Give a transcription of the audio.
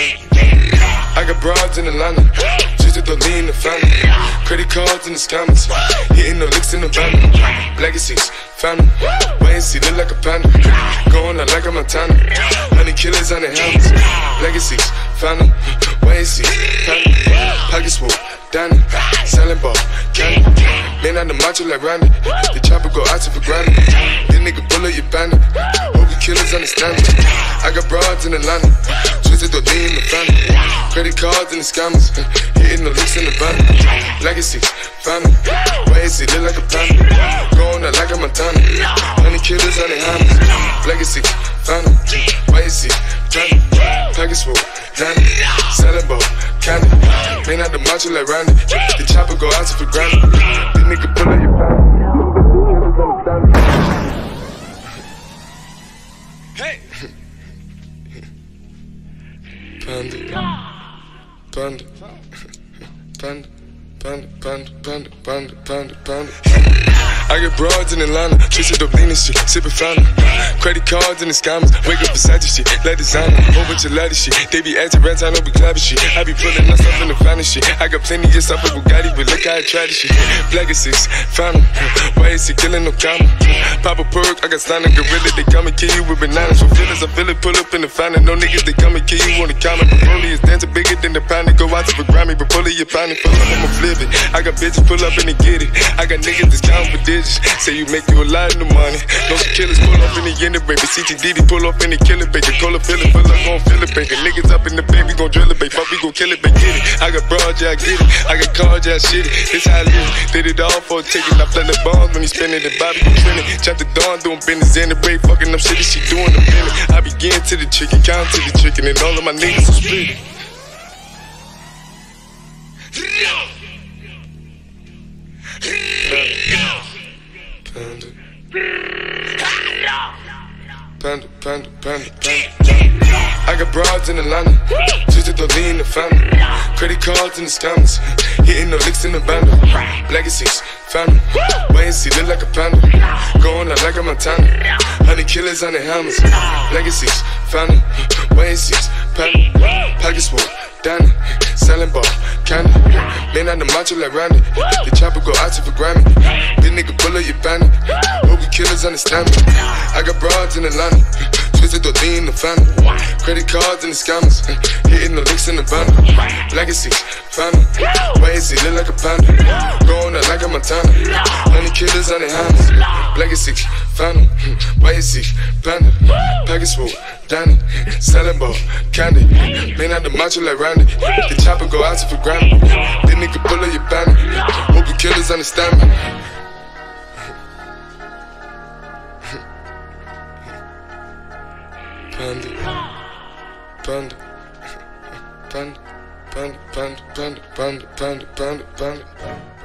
I got broads in Atlanta, just to throw lean in the family. Credit cards in the scammers, hitting the licks in the van. Legacies, family, wait and see, look like a panda. Going out like a Montana, honey killers on the helmets. Legacies, family, wait and see, family. Pocket swoop, Danny, selling ball, candy. Man on the macho like Randy, the chopper go out to for granted. This nigga bullet, you bandit, hope you killers understand me. I got broads in Atlanta, twisted the lean in the family. Credit cards and the scammers, hitting the looks in the van. Legacy, family, why is he look like a panda? Going out like a Montana, honey killers on the hammers. Legacy, family, why is he panda? Package swoop, Danny, selling ball, candy. Man out the macho like Randy, the chopper go out for granted. This nigga pull up your panda. Hey! Panda. Panda, panda, panda, panda, panda, panda, panda, panda. I get broads in Atlanta, twisted up leaning shit, sipping Fanta. Credit cards and the scammers, wake up beside you shit, like designer. Whole bunch of ladder shit, they be acting rats, I know we clapping shit. I be pulling myself in the final shit. I got plenty just off of Bugatti, but look how I tried this shit. Black is six, found him. Why is he killing no comma? Pop a perk, I got slime gorilla, they come and kill you with bananas. From feelings, I feel it, pull up in the final. No niggas, they come and kill you on the comment. The bully is dancing bigger than the pound. Go out to the Grammy, but pull it, you find it, pull up, I'ma flip it. I got bitches, pull up and they get it. I got niggas that's down for digits. Say you make you a lot of money. Those killers pull up in the end, baby. CTD, pull up in the killer, baby. Call up, fill it, pull up, gon' fill it, baby. Niggas up in the baby, gon' drill it, baby. Fuck, we gon' kill it, baby. Get it. I got broad, yeah, I get it. I got cards, yeah, I shit it. This how I live. Did it all for a ticket. I play the bombs when he spinning the Bobby gon' spin it. Chop the dawn, doing business in the way. Fucking up shit, she doing the minute. I begin to the chicken, count to the chicken, and all of my niggas are split. Panda, panda, panda, panda, panda. I got broads in Atlanta, twisted the lean in the family. Credit cards and the scammers, hitting the licks in the bando. Legacies, family, wait and see, look like a panda. Going out like a Montana, honey killers on the helmets. Legacies, family, wait and see, panda. Pocket swoop, Danny, selling ball, candy. Man on the macho like Randy, the chopper go out to for Grammy. This nigga bullet, you bandit, hope you killers understand me. I got broads in Atlanta, twisted the lean in the family. Credit cards and the scammers, hitting the licks in the van. Legacy, family, why is he look like a panda? Going out like a Montana, honey killers on the hands. Legacy, family, why is he panda? Package swoop, Danny, selling ball, candy. Man out the macho like Randy, the chopper go out for granted. This nigga pull up your bandit, hope you killers understand me. Panda, panda, panda, panda, panda, panda, panda, panda, panda, panda.